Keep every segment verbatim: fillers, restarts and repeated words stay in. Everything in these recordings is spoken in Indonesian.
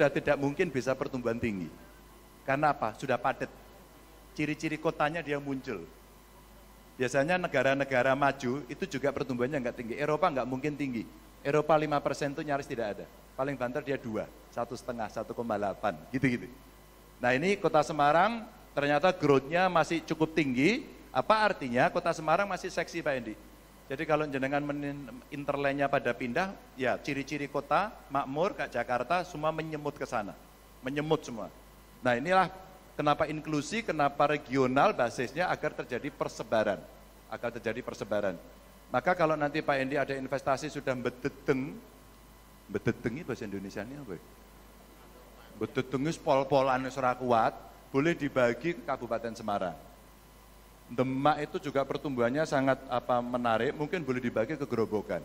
sudah tidak mungkin bisa pertumbuhan tinggi. Karena apa? Sudah padat. Ciri-ciri kotanya dia muncul. Biasanya negara-negara maju itu juga pertumbuhannya nggak tinggi. Eropa nggak mungkin tinggi. Eropa lima persen itu nyaris tidak ada. Paling banter dia dua, satu setengah, satu koma delapan, gitu-gitu. Nah ini kota Semarang ternyata growth-nya masih cukup tinggi. Apa artinya kota Semarang masih seksi, Pak Hendi? Jadi kalau jenengan interline-nya pada pindah, ya ciri-ciri kota makmur, Kak Jakarta, semua menyemut ke sana, menyemut semua. Nah inilah kenapa inklusi, kenapa regional basisnya agar terjadi persebaran, agar terjadi persebaran. Maka kalau nanti Pak Hendi ada investasi sudah bedeteng, bedeteng itu bahasa Indonesia ini apa? Bedeteng itu pol-polan ora kuat, boleh dibagi ke Kabupaten Semarang. Demak itu juga pertumbuhannya sangat apa menarik, mungkin boleh dibagi ke Grobogan.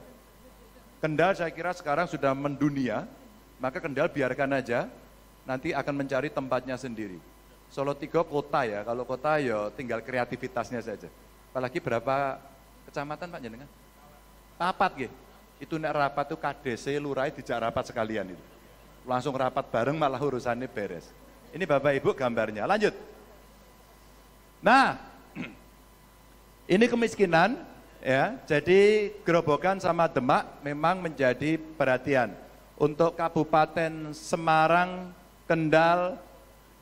Kendal saya kira sekarang sudah mendunia, maka Kendal biarkan aja, nanti akan mencari tempatnya sendiri. Salatiga kota ya, kalau kota ya tinggal kreativitasnya saja. Apalagi berapa kecamatan Pak jenengan? Papat gitu. Itu nek rapat itu K D C lurah dijak rapat sekalian itu. Langsung rapat bareng malah urusannya beres. Ini Bapak Ibu gambarnya. Lanjut. Nah, ini kemiskinan ya. Jadi Grobogan sama Demak memang menjadi perhatian untuk Kabupaten Semarang, Kendal,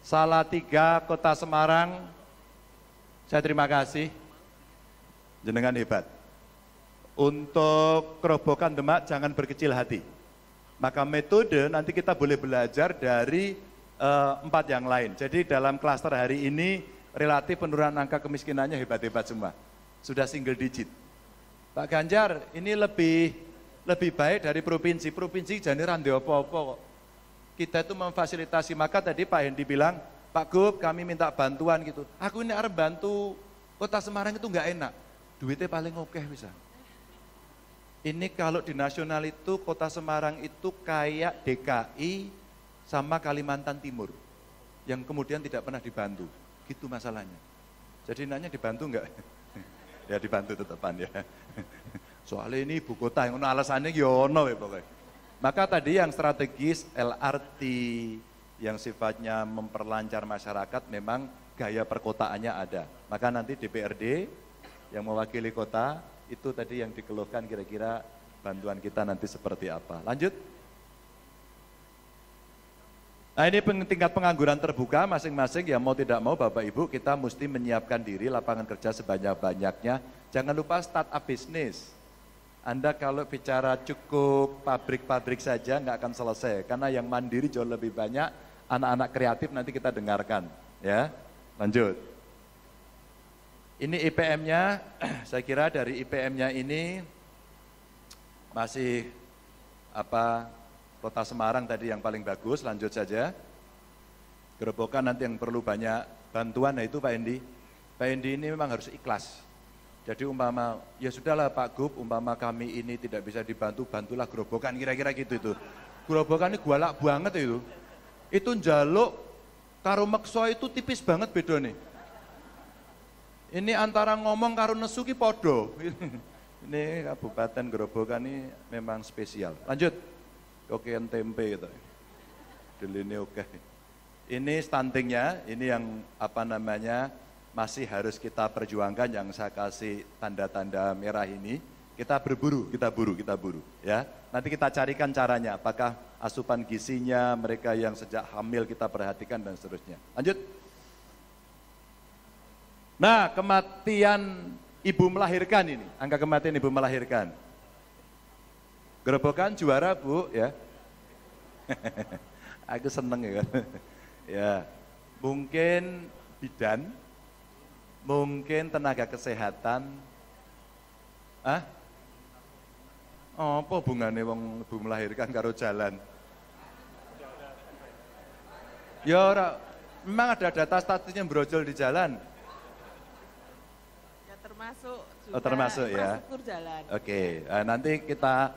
Salatiga, Kota Semarang. Saya terima kasih. Jenengan hebat. Untuk Grobogan Demak jangan berkecil hati. Maka metode nanti kita boleh belajar dari uh, empat yang lain. Jadi dalam klaster hari ini relatif penurunan angka kemiskinannya hebat-hebat semua. Sudah single digit. Pak Ganjar ini lebih lebih baik dari provinsi. Provinsi jane ra ndek apa-apa kok. Kita itu memfasilitasi. Maka tadi Pak Hendi bilang, Pak Gup kami minta bantuan gitu. Aku ini arep bantu kota Semarang itu enggak enak. Duitnya paling oke bisa. Ini kalau di nasional itu kota Semarang itu kayak D K I sama Kalimantan Timur yang kemudian tidak pernah dibantu, gitu masalahnya. Jadi nanya dibantu enggak? Ya dibantu tetepan ya. Soalnya ini ibu kota yang alasannya yono ya pokoknya. Maka tadi yang strategis L R T yang sifatnya memperlancar masyarakat memang gaya perkotaannya ada. Maka nanti D P R D yang mewakili kota itu tadi yang dikeluhkan kira-kira bantuan kita nanti seperti apa. Lanjut. Nah ini tingkat pengangguran terbuka masing-masing ya mau tidak mau Bapak Ibu kita mesti menyiapkan diri lapangan kerja sebanyak-banyaknya. Jangan lupa startup bisnis. Anda kalau bicara cukup pabrik-pabrik saja nggak akan selesai karena yang mandiri jauh lebih banyak anak-anak kreatif nanti kita dengarkan ya. Lanjut. Ini I P M-nya, saya kira dari I P M-nya ini masih apa kota Semarang tadi yang paling bagus, lanjut saja. Grobogan nanti yang perlu banyak bantuan, nah itu Pak Hendi. Pak Hendi ini memang harus ikhlas. Jadi umpama, ya sudahlah Pak Gup, umpama kami ini tidak bisa dibantu, bantulah Grobogan, kira-kira gitu itu. Grobogan ini galak banget itu. Itu njaluk, karo meksa itu tipis banget beda nih. Ini antara ngomong karo nesu ki podo. Ini Kabupaten Grobogan ini memang spesial. Lanjut. Oke, tempe gitu. Delene oke. Ini stuntingnya, ini yang apa namanya masih harus kita perjuangkan yang saya kasih tanda-tanda merah ini. Kita berburu, kita buru, kita buru ya. Nanti kita carikan caranya apakah asupan gizinya, mereka yang sejak hamil kita perhatikan dan seterusnya. Lanjut. Nah, kematian ibu melahirkan ini, angka kematian ibu melahirkan. Grobogan juara, Bu, ya. Aku seneng ya. Ya, mungkin bidan, mungkin tenaga kesehatan. Ah? Oh, apa hubungannya wong ibu melahirkan karo jalan? Ya, ora. Memang ada data statistiknya brojol di jalan. Termasuk juga, oh, termasuk ya. Jalan. Oke, nah, nanti kita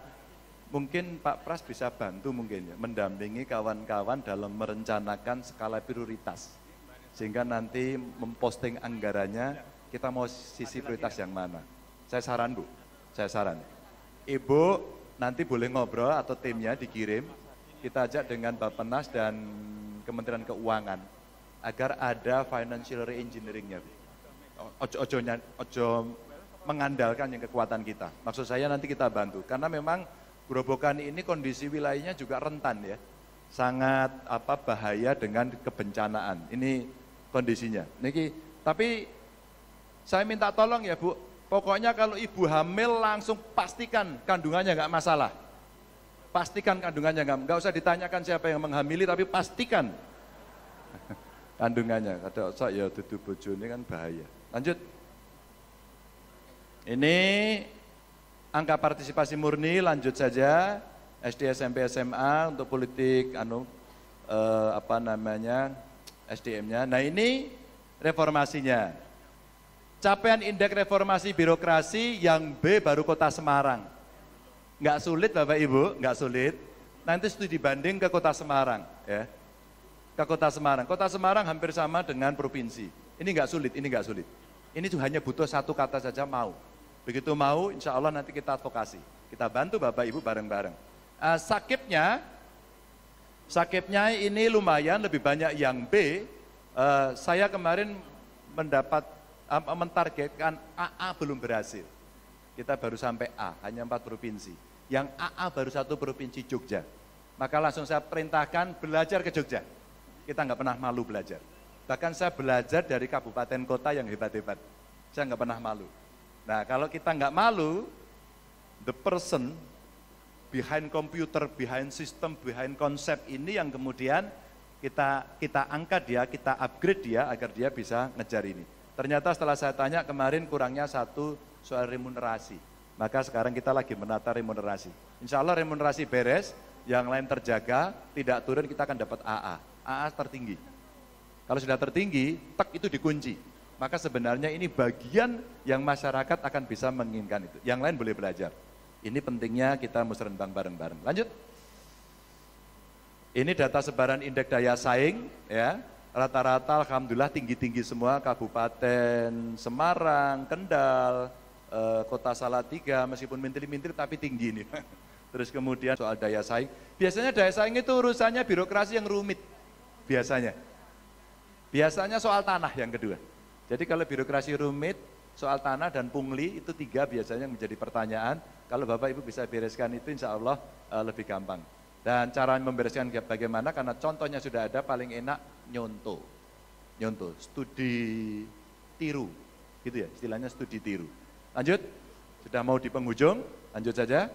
mungkin Pak Pras bisa bantu mungkin ya, mendampingi kawan-kawan dalam merencanakan skala prioritas, sehingga nanti memposting anggarannya kita mau sisi prioritas yang mana. Saya saran Bu, saya saran. Ibu nanti boleh ngobrol atau timnya dikirim, kita ajak dengan Bappenas dan Kementerian Keuangan agar ada financial reengineering-nya. Ojo, ojo mengandalkan yang kekuatan kita. Maksud saya nanti kita bantu, karena memang Grobogan ini kondisi wilayahnya juga rentan ya. Sangat apa bahaya dengan kebencanaan. Ini kondisinya. Niki, tapi saya minta tolong ya Bu, pokoknya kalau ibu hamil langsung pastikan kandungannya nggak masalah. Pastikan kandungannya, nggak nggak usah ditanyakan siapa yang menghamili, tapi pastikan kandungannya. Ada otak ya dudu bojo ini kan bahaya. Lanjut. Ini angka partisipasi murni, lanjut saja. S D, S M P, S M A untuk politik anu eh, apa namanya S D M-nya. Nah ini reformasinya. Capaian indeks reformasi birokrasi yang B baru Kota Semarang. Nggak sulit Bapak Ibu, nggak sulit. Nanti studi banding ke Kota Semarang, ya, ke Kota Semarang. Kota Semarang hampir sama dengan provinsi. Ini nggak sulit, ini nggak sulit. Ini tuh hanya butuh satu kata saja, mau. Begitu mau, insya Allah nanti kita advokasi, kita bantu Bapak Ibu bareng-bareng. Uh, sakitnya, sakitnya ini lumayan lebih banyak yang B. Uh, saya kemarin mendapat uh, mentargetkan A A belum berhasil. Kita baru sampai A, hanya empat provinsi. Yang A A baru satu provinsi Jogja. Maka langsung saya perintahkan belajar ke Jogja. Kita nggak pernah malu belajar. Bahkan saya belajar dari kabupaten kota yang hebat-hebat. Saya nggak pernah malu. Nah kalau kita nggak malu, the person behind computer, behind system, behind konsep ini yang kemudian kita kita angkat dia, kita upgrade dia agar dia bisa ngejar ini. Ternyata setelah saya tanya kemarin kurangnya satu soal remunerasi, maka sekarang kita lagi menata remunerasi. Insya Allah remunerasi beres, yang lain terjaga, tidak turun, kita akan dapat A A, A A tertinggi. Kalau sudah tertinggi, tek itu dikunci. Maka sebenarnya ini bagian yang masyarakat akan bisa menginginkan itu. Yang lain boleh belajar. Ini pentingnya kita musrenbang bareng-bareng. Lanjut. Ini data sebaran indeks daya saing, ya. Rata-rata alhamdulillah tinggi-tinggi semua, Kabupaten Semarang, Kendal, Kota Salatiga, meskipun mintil-mintil tapi tinggi ini. Terus kemudian soal daya saing, biasanya daya saing itu urusannya birokrasi yang rumit, biasanya. Biasanya soal tanah yang kedua. Jadi kalau birokrasi rumit, soal tanah dan pungli itu tiga biasanya menjadi pertanyaan. Kalau Bapak Ibu bisa bereskan itu insya Allah uh, lebih gampang. Dan cara membereskan bagaimana, karena contohnya sudah ada, paling enak nyontoh. Nyontoh, studi tiru, gitu ya, istilahnya studi tiru. Lanjut, sudah mau di penghujung, lanjut saja.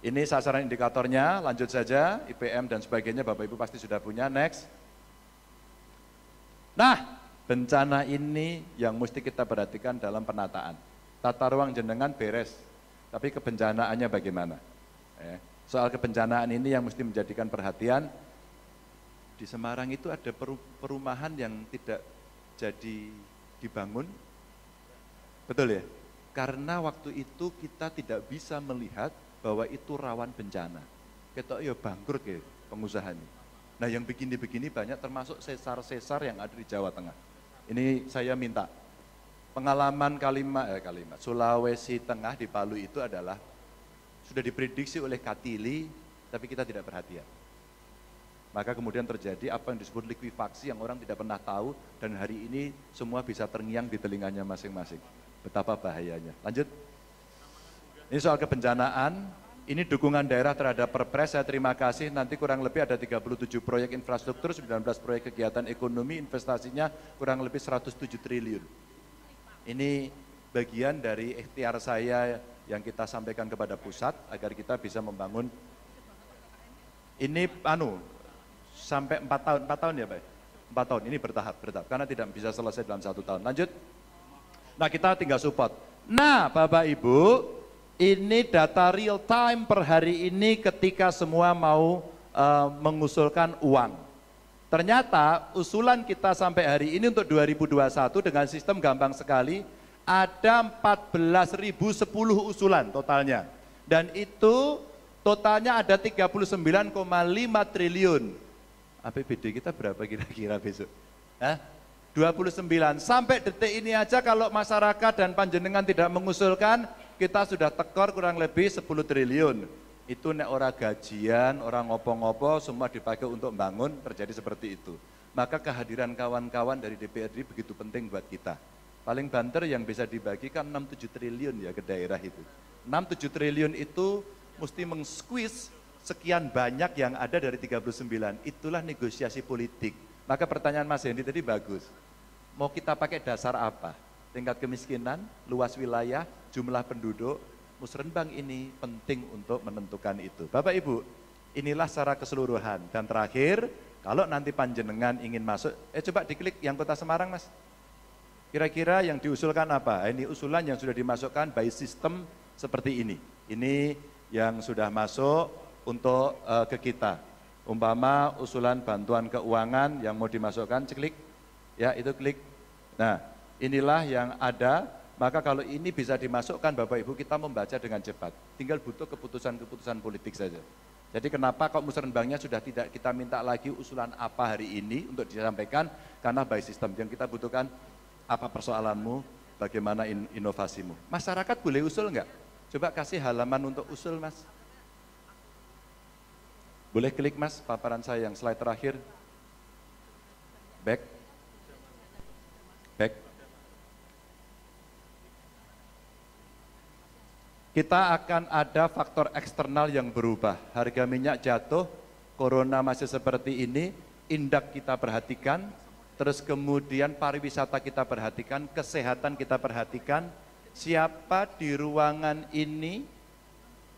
Ini sasaran indikatornya, lanjut saja, I P M dan sebagainya Bapak Ibu pasti sudah punya, next. Nah, bencana ini yang mesti kita perhatikan dalam penataan. Tata ruang jenengan beres, tapi kebencanaannya bagaimana? Eh, soal kebencanaan ini yang mesti menjadikan perhatian. Di Semarang itu ada perumahan yang tidak jadi dibangun, betul ya? Karena waktu itu kita tidak bisa melihat bahwa itu rawan bencana. Ketok ya bangkrut ya pengusahanya. Nah yang begini-begini banyak, termasuk sesar-sesar yang ada di Jawa Tengah. Ini saya minta, pengalaman Kalimantan, eh, Kalimantan, Sulawesi Tengah di Palu itu adalah sudah diprediksi oleh Katili, tapi kita tidak perhatian. Maka kemudian terjadi apa yang disebut likuifaksi yang orang tidak pernah tahu, dan hari ini semua bisa terngiang di telinganya masing-masing. Betapa bahayanya. Lanjut. Ini soal kebencanaan. Ini dukungan daerah terhadap perpres, saya terima kasih. Nanti kurang lebih ada tiga puluh tujuh proyek infrastruktur, sembilan belas proyek kegiatan ekonomi, investasinya kurang lebih seratus tujuh triliun. Ini bagian dari ikhtiar saya yang kita sampaikan kepada pusat agar kita bisa membangun. Ini anu sampai empat tahun, empat tahun ya Pak? empat tahun, ini bertahap, bertahap karena tidak bisa selesai dalam satu tahun. Lanjut. Nah kita tinggal support. Nah Bapak Ibu, ini data real time per hari ini ketika semua mau uh, mengusulkan uang. Ternyata usulan kita sampai hari ini untuk dua ribu dua puluh satu dengan sistem gampang sekali, ada empat belas ribu sepuluh usulan totalnya. Dan itu totalnya ada tiga puluh sembilan koma lima triliun. A P B D kita berapa kira-kira besok? Hah? dua puluh sembilan, sampai detik ini aja kalau masyarakat dan panjenengan tidak mengusulkan, kita sudah tekor kurang lebih sepuluh triliun. itu nek ora gajian, orang ngopo-ngopo, semua dipakai untuk bangun, terjadi seperti itu. Maka kehadiran kawan-kawan dari D P R D begitu penting buat kita. Paling banter yang bisa dibagikan enam tujuh triliun ya ke daerah itu. enam tujuh triliun itu mesti meng-squeeze sekian banyak yang ada dari tiga puluh sembilan. Itulah negosiasi politik. Maka pertanyaan Mas Hendi tadi bagus. Mau kita pakai dasar apa? Tingkat kemiskinan, luas wilayah, jumlah penduduk, Musrenbang ini penting untuk menentukan itu. Bapak Ibu, inilah secara keseluruhan. Dan terakhir, kalau nanti panjenengan ingin masuk, eh coba diklik yang Kota Semarang, Mas. Kira-kira yang diusulkan apa? Ini usulan yang sudah dimasukkan by sistem seperti ini. Ini yang sudah masuk untuk uh, ke kita. Umpama usulan bantuan keuangan yang mau dimasukkan, klik. Ya, itu klik. Nah, inilah yang ada. Maka kalau ini bisa dimasukkan, Bapak Ibu, kita membaca dengan cepat. Tinggal butuh keputusan-keputusan politik saja. Jadi kenapa kok Musrenbangnya sudah tidak kita minta lagi usulan apa hari ini untuk disampaikan, karena by system yang kita butuhkan, apa persoalanmu, bagaimana in inovasimu. Masyarakat boleh usul enggak? Coba kasih halaman untuk usul, Mas. Boleh klik, Mas, paparan saya yang slide terakhir. Back. Back. Kita akan ada faktor eksternal yang berubah. Harga minyak jatuh, corona masih seperti ini, indak kita perhatikan, terus kemudian pariwisata kita perhatikan, kesehatan kita perhatikan. Siapa di ruangan ini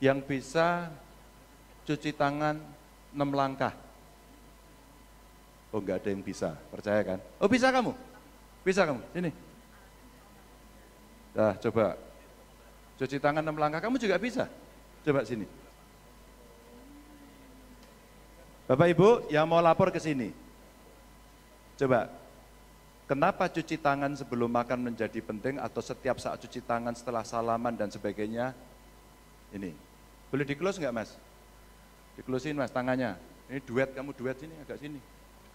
yang bisa cuci tangan enam langkah? Oh, enggak ada yang bisa, percaya kan? Oh, bisa kamu? Bisa kamu? Ini. Nah, coba. Cuci tangan enam langkah, kamu juga bisa. Coba sini. Bapak Ibu yang mau lapor ke sini. Coba, kenapa cuci tangan sebelum makan menjadi penting atau setiap saat cuci tangan setelah salaman dan sebagainya? Ini, boleh di-close nggak, Mas? Di-closein, Mas, tangannya. Ini duet, kamu duet sini, agak sini.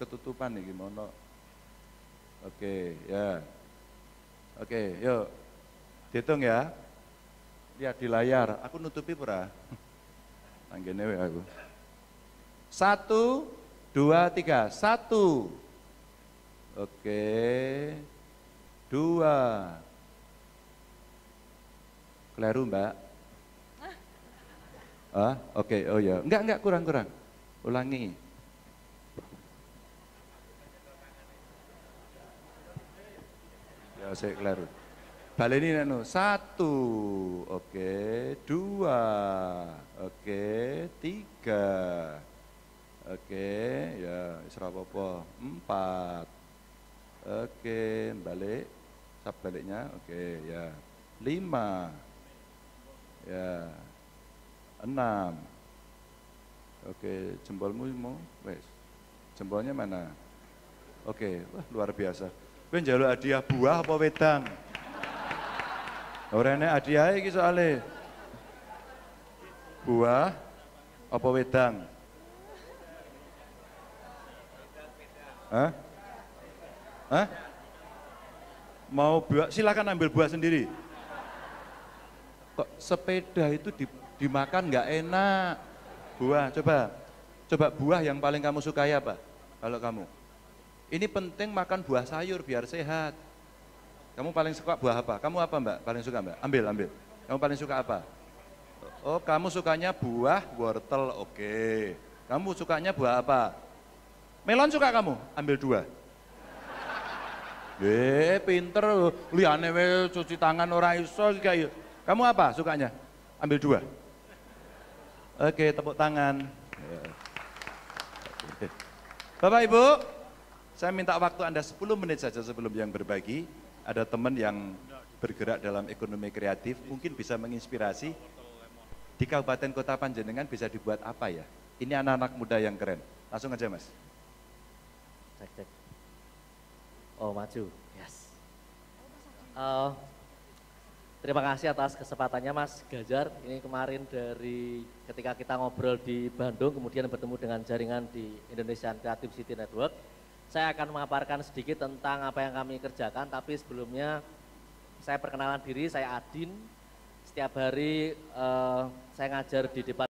Ketutupan nih, gimana? Oke, ya. Oke, yuk. Dihitung ya. Lihat di layar, aku nutupi pura. Tanggene we aku. Satu, dua, tiga. Satu. Oke. Dua. Keliru, Mbak. Ah, oke. Oh ya. Enggak, enggak, kurang-kurang. Ulangi. Ya, saya keliru. Balik ini, Neno. Satu, oke, dua, oke, tiga, oke, ya, Israpopo, empat, oke, balik, sab baliknya, oke, ya, lima, ya, enam, oke, jempolmu mau, wes, jempolnya mana? Oke, wah luar biasa. Gue njaluk hadiah buah apa wedang? Orangnya hadiah ini soalnya buah apa wedang? Hah? Hah? Mau buah, silakan ambil buah sendiri. Kok sepeda itu dimakan nggak enak? Buah, coba, coba buah yang paling kamu sukai apa? Kalau kamu, ini penting makan buah sayur biar sehat. Kamu paling suka buah apa? Kamu apa, Mbak? Paling suka, Mbak? Ambil, ambil. Kamu paling suka apa? Oh, kamu sukanya buah wortel, oke. Kamu sukanya buah apa? Melon suka kamu? Ambil dua. Eh, pinter. Liane we cuci tangan ora iso iki. Kamu apa sukanya? Ambil dua. Oke, tepuk tangan. Bapak, Ibu, saya minta waktu Anda sepuluh menit saja sebelum yang berbagi. Ada teman yang bergerak dalam ekonomi kreatif, mungkin bisa menginspirasi. Di kabupaten kota panjenengan bisa dibuat apa ya? Ini anak-anak muda yang keren. Langsung aja, Mas. Cek, cek. Oh, maju. Yes. Uh, terima kasih atas kesempatannya, Mas Ganjar. Ini kemarin dari ketika kita ngobrol di Bandung, kemudian bertemu dengan jaringan di Indonesian Creative City Network. Saya akan mengaparkan sedikit tentang apa yang kami kerjakan, tapi sebelumnya saya perkenalan diri, saya Adin. Setiap hari eh, saya ngajar di Departemen